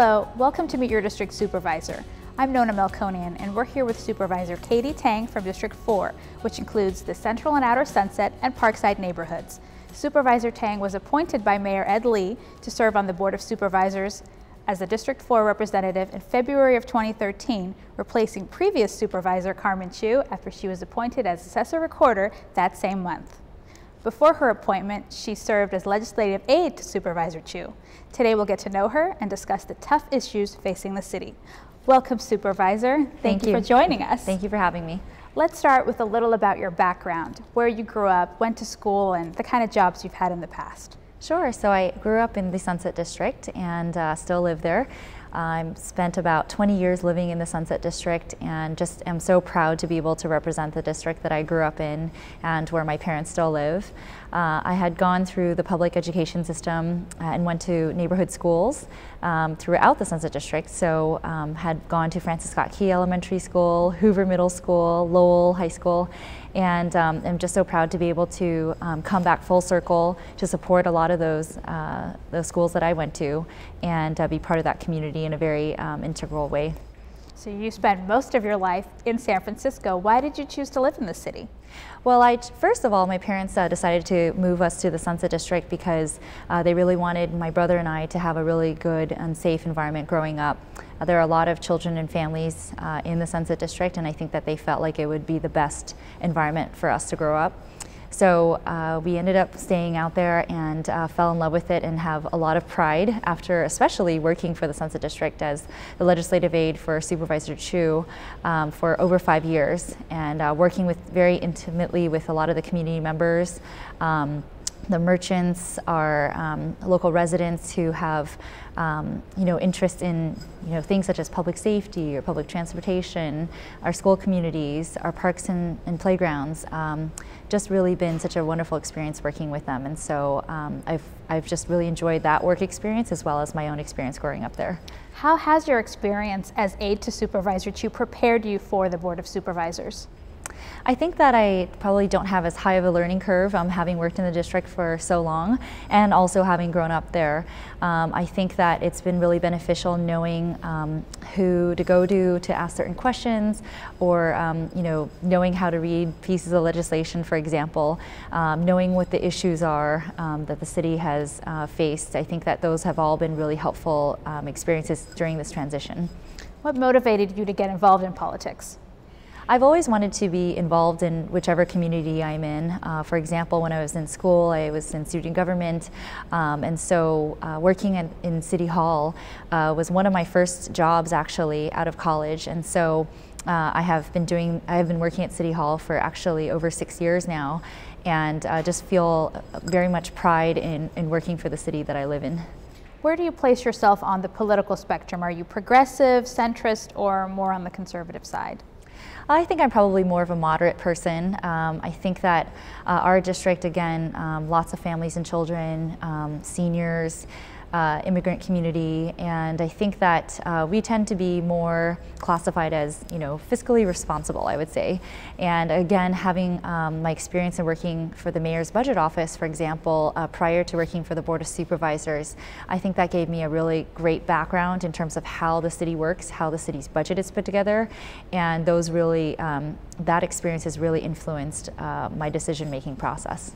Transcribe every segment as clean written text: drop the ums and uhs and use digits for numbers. Hello, welcome to Meet Your District Supervisor. I'm Nona Melkonian, and we're here with Supervisor Katy Tang from District 4, which includes the Central and Outer Sunset and Parkside neighborhoods. Supervisor Tang was appointed by Mayor Ed Lee to serve on the Board of Supervisors as the District 4 representative in February of 2013, replacing previous Supervisor Carmen Chu after she was appointed as Assessor Recorder that same month. Before her appointment, she served as legislative aide to Supervisor Chu. Today we'll get to know her and discuss the tough issues facing the city. Welcome, Supervisor. Thank you for joining us. Thank you for having me. Let's start with a little about your background, where you grew up, went to school, and the kind of jobs you've had in the past. Sure, so I grew up in the Sunset District and still live there. I spent about 20 years living in the Sunset District and just am so proud to be able to represent the district that I grew up in and where my parents still live. I had gone through the public education system and went to neighborhood schools throughout the Sunset District, so had gone to Francis Scott Key Elementary School, Hoover Middle School, Lowell High School, and I'm just so proud to be able to come back full circle to support a lot of those schools that I went to and be part of that community in a very integral way. So you spent most of your life in San Francisco. Why did you choose to live in the city? Well, first of all, my parents decided to move us to the Sunset District because they really wanted my brother and I to have a really good and safe environment growing up. There are a lot of children and families in the Sunset District, and I think that they felt like it would be the best environment for us to grow up. So we ended up staying out there and fell in love with it and have a lot of pride after especially working for the Sunset District as the legislative aide for Supervisor Chu for over 5 years and working very intimately with a lot of the community members. The merchants are local residents who have interest in things such as public safety or public transportation, our school communities, our parks and playgrounds. Just really been such a wonderful experience working with them, and so I've just really enjoyed that work experience as well as my own experience growing up there. How has your experience as aide to Supervisor Chu prepared you for the Board of Supervisors? I think that I probably don't have as high of a learning curve having worked in the district for so long and also having grown up there. I think that it's been really beneficial knowing who to go to ask certain questions or knowing how to read pieces of legislation, for example, knowing what the issues are that the city has faced. I think that those have all been really helpful experiences during this transition. What motivated you to get involved in politics? I've always wanted to be involved in whichever community I'm in. For example, when I was in school, I was in student government, and so working in City Hall was one of my first jobs actually out of college, and so I have been working at City Hall for actually over 6 years now, and just feel very much pride in working for the city that I live in. Where do you place yourself on the political spectrum? Are you progressive, centrist, or more on the conservative side? I think I'm probably more of a moderate person. I think that our district, again, lots of families and children, seniors, immigrant community, and I think that we tend to be more classified as, fiscally responsible, I would say. And again, having my experience in working for the mayor's budget office, for example, prior to working for the Board of Supervisors, I think that gave me a really great background in terms of how the city works, how the city's budget is put together, and those really, that experience has really influenced my decision-making process.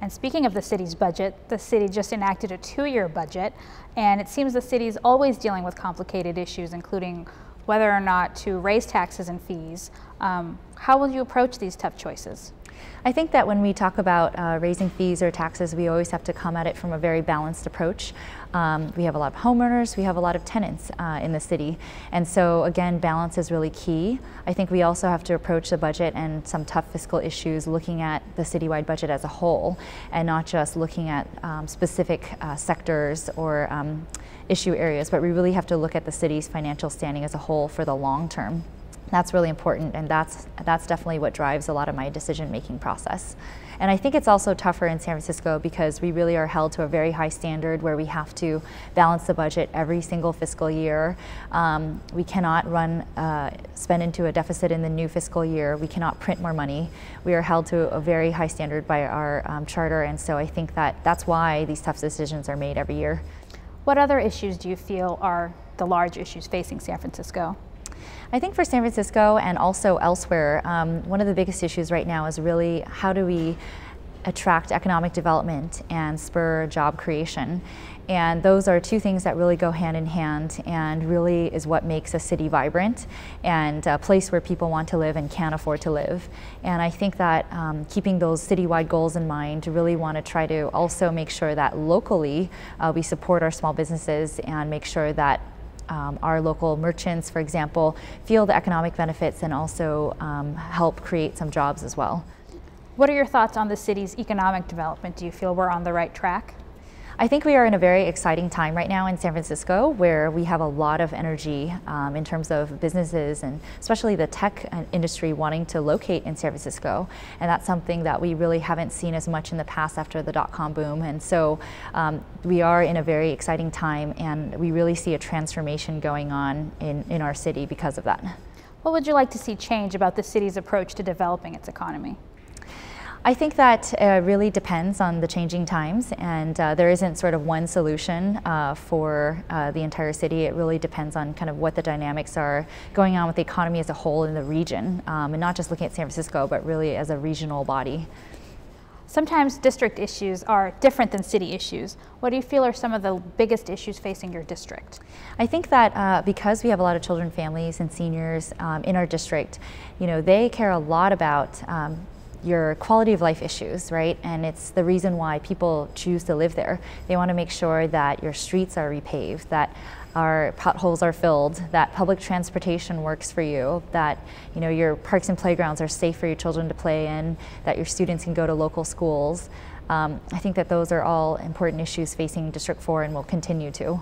And speaking of the city's budget, the city just enacted a 2-year budget, and it seems the city is always dealing with complicated issues, including whether or not to raise taxes and fees. How will you approach these tough choices? I think that when we talk about raising fees or taxes, we always have to come at it from a very balanced approach. We have a lot of homeowners, we have a lot of tenants in the city, and so again, balance is really key. I think we also have to approach the budget and some tough fiscal issues looking at the citywide budget as a whole and not just looking at specific sectors or issue areas, but we really have to look at the city's financial standing as a whole for the long term. That's really important, and that's definitely what drives a lot of my decision-making process. And I think it's also tougher in San Francisco because we really are held to a very high standard where we have to balance the budget every single fiscal year. We cannot spend into a deficit in the new fiscal year. We cannot print more money. We are held to a very high standard by our charter, and so I think that's why these tough decisions are made every year. What other issues do you feel are the large issues facing San Francisco? I think for San Francisco and also elsewhere, one of the biggest issues right now is really how do we attract economic development and spur job creation. And those are two things that really go hand in hand and really is what makes a city vibrant and a place where people want to live and can afford to live. And I think that keeping those citywide goals in mind, really want to try to also make sure that locally we support our small businesses and make sure that our local merchants, for example, feel the economic benefits and also help create some jobs as well. What are your thoughts on the city's economic development? Do you feel we're on the right track? I think we are in a very exciting time right now in San Francisco, where we have a lot of energy in terms of businesses and especially the tech industry wanting to locate in San Francisco. And that's something that we really haven't seen as much in the past after the dot-com boom. And so we are in a very exciting time, and we really see a transformation going on in our city because of that. What would you like to see change about the city's approach to developing its economy? I think that really depends on the changing times, and there isn't sort of one solution for the entire city. It really depends on kind of what the dynamics are going on with the economy as a whole in the region, and not just looking at San Francisco, but really as a regional body. Sometimes district issues are different than city issues. What do you feel are some of the biggest issues facing your district? I think that because we have a lot of children, families, and seniors in our district, you know, they care a lot about your quality of life issues, right? And it's the reason why people choose to live there. They want to make sure that your streets are repaved, that our potholes are filled, that public transportation works for you, that your parks and playgrounds are safe for your children to play in, that your students can go to local schools. I think that those are all important issues facing District 4 and will continue to.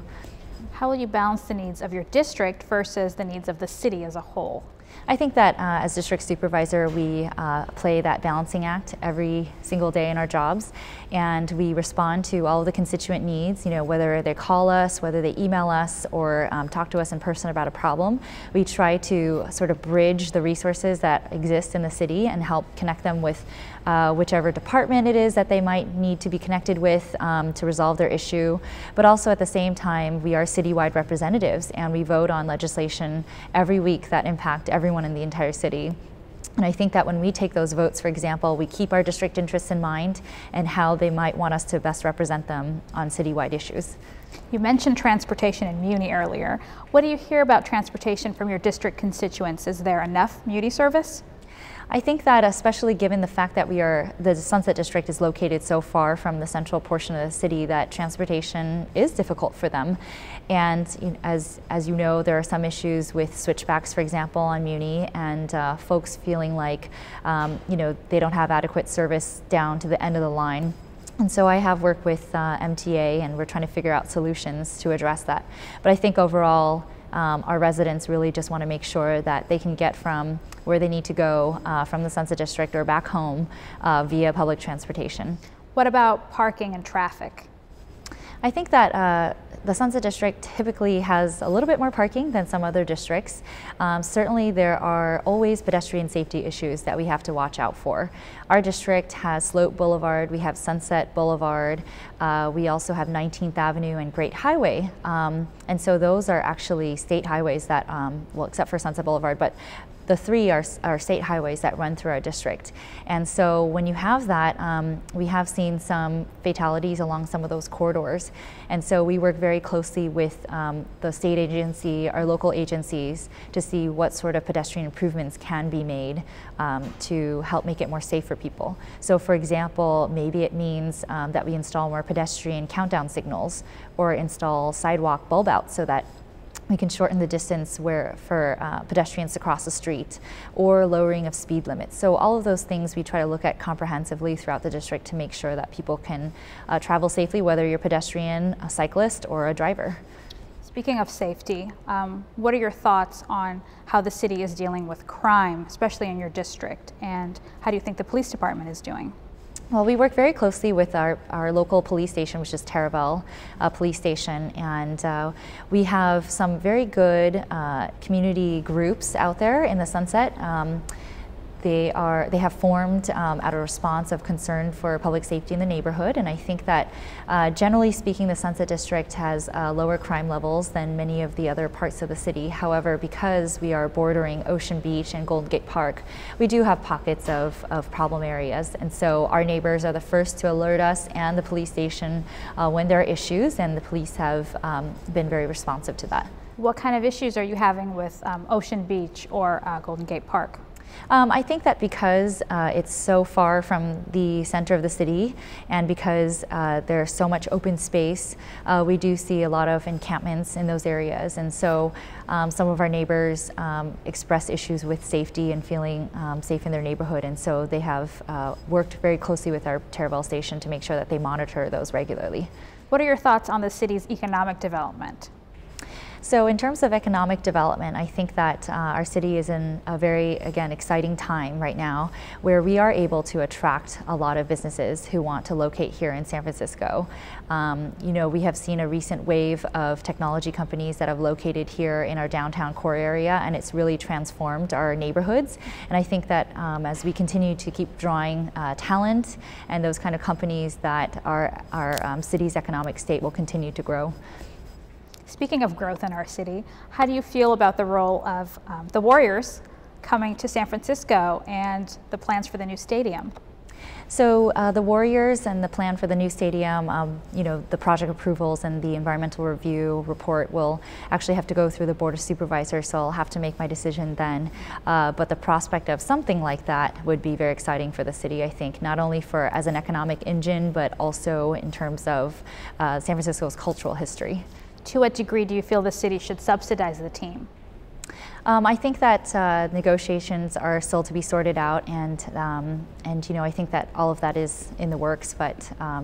How will you balance the needs of your district versus the needs of the city as a whole? I think that as district supervisor, we play that balancing act every single day in our jobs, and we respond to all of the constituent needs, whether they call us, whether they email us, or talk to us in person about a problem. We try to sort of bridge the resources that exist in the city and help connect them with whichever department it is that they might need to be connected with to resolve their issue. But also at the same time, we are citywide representatives, and we vote on legislation every week that impact everyone in the entire city. And I think that when we take those votes, for example, we keep our district interests in mind and how they might want us to best represent them on citywide issues. You mentioned transportation in Muni earlier. What do you hear about transportation from your district constituents? Is there enough Muni service? I think that especially given the fact that the Sunset District is located so far from the central portion of the city, that transportation is difficult for them. And as you know, there are some issues with switchbacks, for example, on Muni, and folks feeling like they don't have adequate service down to the end of the line. And so I have worked with MTA, and we're trying to figure out solutions to address that. But I think overall, our residents really just want to make sure that they can get from where they need to go from the Sunset District or back home via public transportation. What about parking and traffic? I think that the Sunset District typically has a little bit more parking than some other districts. Certainly there are always pedestrian safety issues that we have to watch out for. Our district has Slope Boulevard, we have Sunset Boulevard, we also have 19th Avenue and Great Highway. And so those are actually state highways that, well, except for Sunset Boulevard, but the three are state highways that run through our district. And so when you have that, we have seen some fatalities along some of those corridors. And so we work very closely with the state agency, our local agencies, to see what sort of pedestrian improvements can be made to help make it more safe for people. So for example, maybe it means that we install more pedestrian countdown signals or install sidewalk bulb outs so that we can shorten the distance for pedestrians to cross the street, or lowering of speed limits. So all of those things we try to look at comprehensively throughout the district to make sure that people can travel safely, whether you're a pedestrian, a cyclist, or a driver. Speaking of safety, what are your thoughts on how the city is dealing with crime, especially in your district, and how do you think the police department is doing? Well, we work very closely with our local police station, which is Taraval Police Station, and we have some very good community groups out there in the Sunset. They have formed out of response of concern for public safety in the neighborhood, and I think that generally speaking the Sunset District has lower crime levels than many of the other parts of the city. However, because we are bordering Ocean Beach and Golden Gate Park, we do have pockets of problem areas, and so our neighbors are the first to alert us and the police station when there are issues, and the police have been very responsive to that. What kind of issues are you having with Ocean Beach or Golden Gate Park? I think that because it's so far from the center of the city, and because there's so much open space, we do see a lot of encampments in those areas, and so some of our neighbors express issues with safety and feeling safe in their neighborhood, and so they have worked very closely with our Taraval station to make sure that they monitor those regularly. What are your thoughts on the city's economic development? So in terms of economic development, I think that our city is in a very, again, exciting time right now where we are able to attract a lot of businesses who want to locate here in San Francisco. You know, we have seen a recent wave of technology companies that have located here in our downtown core area, and it's really transformed our neighborhoods. And I think that as we continue to keep drawing talent and those kind of companies, that our city's economic state will continue to grow. Speaking of growth in our city, how do you feel about the role of the Warriors coming to San Francisco and the plans for the new stadium? So the Warriors and the plan for the new stadium, you know, the project approvals and the environmental review report will actually have to go through the Board of Supervisors, so I'll have to make my decision then. But the prospect of something like that would be very exciting for the city, I think, not only for as an economic engine, but also in terms of San Francisco's cultural history. To what degree do you feel the city should subsidize the team? I think that negotiations are still to be sorted out, and you know, I think that all of that is in the works, but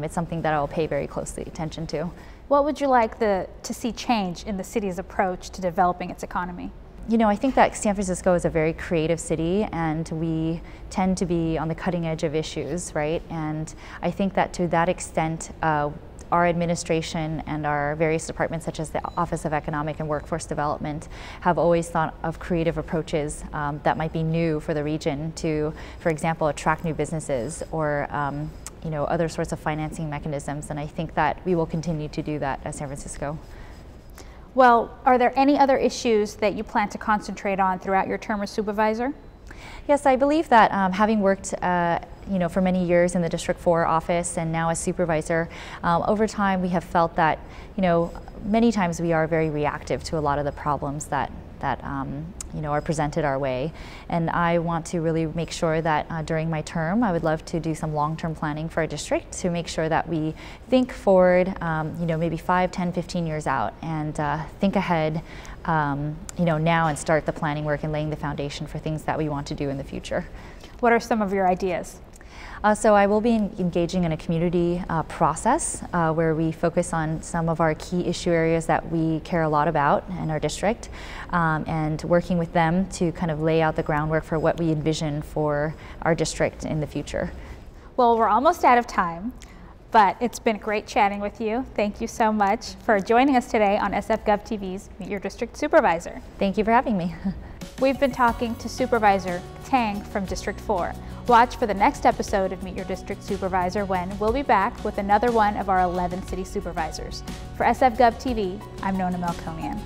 it's something that I'll pay very closely attention to. What would you like to see change in the city's approach to developing its economy? You know, I think that San Francisco is a very creative city, and we tend to be on the cutting edge of issues, right? And I think that to that extent, our administration and our various departments, such as the Office of Economic and Workforce Development, have always thought of creative approaches that might be new for the region to, for example, attract new businesses or you know, other sorts of financing mechanisms. And I think that we will continue to do that as San Francisco. Well, are there any other issues that you plan to concentrate on throughout your term as supervisor? Yes, I believe that having worked you know, for many years in the District 4 office and now as supervisor, over time we have felt that, you know, many times we are very reactive to a lot of the problems that you know, are presented our way. And I want to really make sure that during my term, I would love to do some long-term planning for our district to make sure that we think forward, you know, maybe 5, 10, 15 years out, and think ahead, you know, now, and start the planning work and laying the foundation for things that we want to do in the future. What are some of your ideas? So I will be engaging in a community process where we focus on some of our key issue areas that we care a lot about in our district, and working with them to kind of lay out the groundwork for what we envision for our district in the future. Well, we're almost out of time, but it's been great chatting with you. Thank you so much for joining us today on SFGovTV's Meet Your District Supervisor. Thank you for having me. We've been talking to Supervisor Tang from District 4. Watch for the next episode of Meet Your District Supervisor, when we'll be back with another one of our 11 city supervisors. For SFGovTV, I'm Nona Melkonian.